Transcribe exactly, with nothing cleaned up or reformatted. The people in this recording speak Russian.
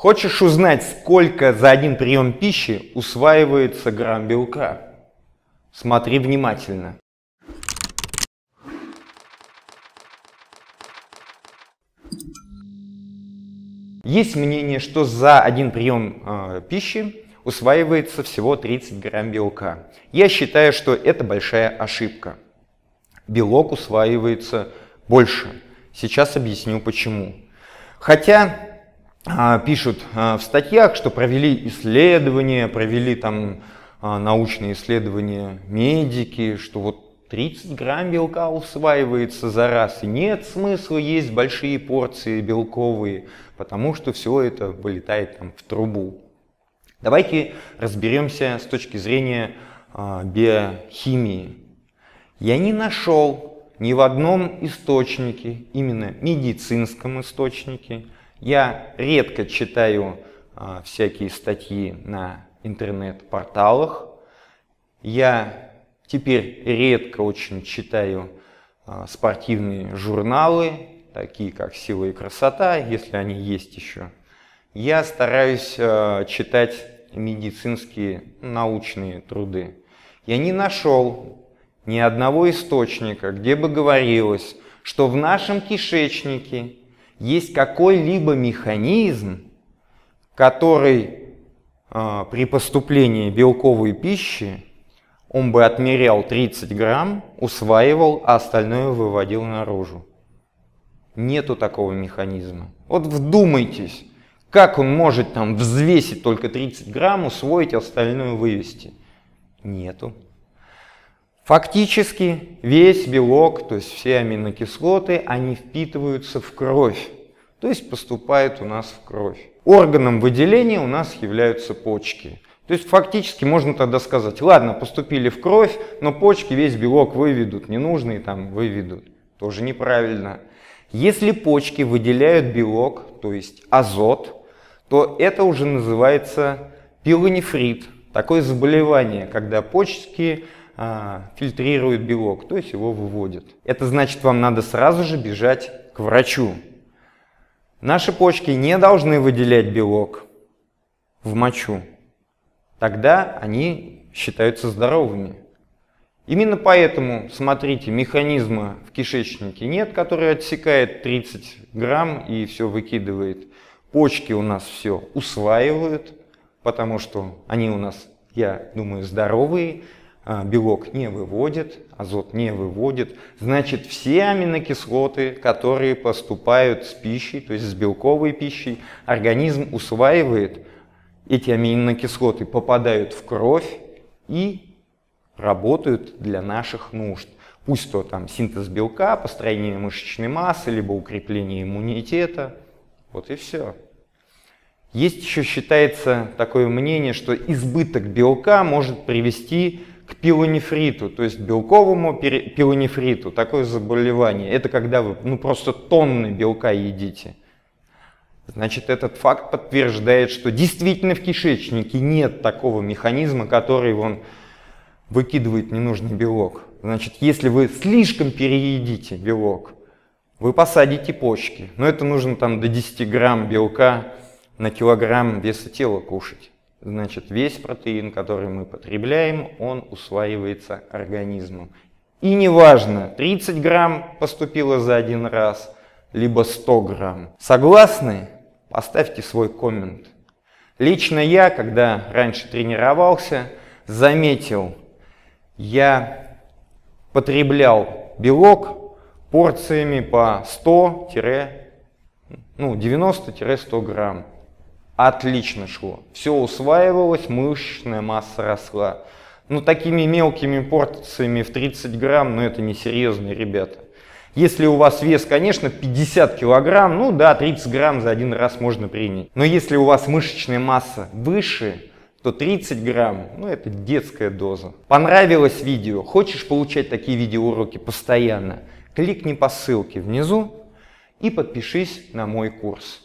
Хочешь узнать, сколько за один прием пищи усваивается грамм белка? Смотри внимательно. Есть мнение, что за один прием э, пищи усваивается всего тридцать грамм белка. Я считаю, что это большая ошибка. Белок усваивается больше. Сейчас объясню почему. Хотя э, пишут э, в статьях, что провели исследования, провели там э, научные исследования медики, что вот тридцать грамм белка усваивается за раз, и нет смысла есть большие порции белковые, потому что все это вылетает там в трубу. Давайте разберемся с точки зрения э, биохимии. Я не нашел ни в одном источнике, именно медицинском источнике. Я редко читаю э, всякие статьи на интернет-порталах. Я теперь редко очень читаю э, спортивные журналы, такие как «Сила и красота», если они есть еще. Я стараюсь э, читать медицинские научные труды. Я не нашел ни одного источника, где бы говорилось, что в нашем кишечнике есть какой-либо механизм, который э, при поступлении белковой пищи он бы отмерял тридцать грамм, усваивал, а остальное выводил наружу. Нету такого механизма. Вот вдумайтесь, как он может там взвесить только тридцать грамм, усвоить, остальное вывести? Нету. Фактически весь белок, то есть все аминокислоты, они впитываются в кровь, то есть поступают у нас в кровь. Органом выделения у нас являются почки. То есть фактически можно тогда сказать, ладно, поступили в кровь, но почки весь белок выведут, ненужные там выведут. Тоже неправильно. Если почки выделяют белок, то есть азот, то это уже называется пилонефрит. Такое заболевание, когда почки а, фильтрируют белок, то есть его выводят. Это значит, вам надо сразу же бежать к врачу. Наши почки не должны выделять белок в мочу. Тогда они считаются здоровыми. Именно поэтому, смотрите, механизма в кишечнике нет, который отсекает тридцать грамм и все выкидывает. Почки у нас все усваивают, потому что они у нас, я думаю, здоровые. Белок не выводит, азот не выводит. Значит, все аминокислоты, которые поступают с пищей, то есть с белковой пищей, организм усваивает. Эти аминокислоты попадают в кровь и работают для наших нужд. Пусть то там синтез белка, построение мышечной массы, либо укрепление иммунитета. Вот и все. Есть еще, считается, такое мнение, что избыток белка может привести к пилонефриту, то есть белковому пилонефриту. Такое заболевание. Это когда вы ну, просто тонны белка едите. Значит, этот факт подтверждает, что действительно в кишечнике нет такого механизма, который он выкидывает ненужный белок. Значит, если вы слишком переедите белок, вы посадите почки. Но это нужно там до десяти грамм белка на килограмм веса тела кушать. Значит, весь протеин, который мы потребляем, он усваивается организмом. И неважно, тридцать грамм поступило за один раз, либо сто грамм. Согласны? Поставьте свой коммент. Лично я, когда раньше тренировался, заметил, я потреблял белок порциями по сто — девяносто — сто грамм. Отлично шло. Все усваивалось, мышечная масса росла. Ну, такими мелкими порциями в тридцать грамм, ну, это несерьезно, ребята. Если у вас вес, конечно, пятьдесят килограмм, ну да, тридцать грамм за один раз можно принять. Но если у вас мышечная масса выше, то тридцать грамм, ну это детская доза. Понравилось видео? Хочешь получать такие видеоуроки постоянно? Кликни по ссылке внизу и подпишись на мой курс.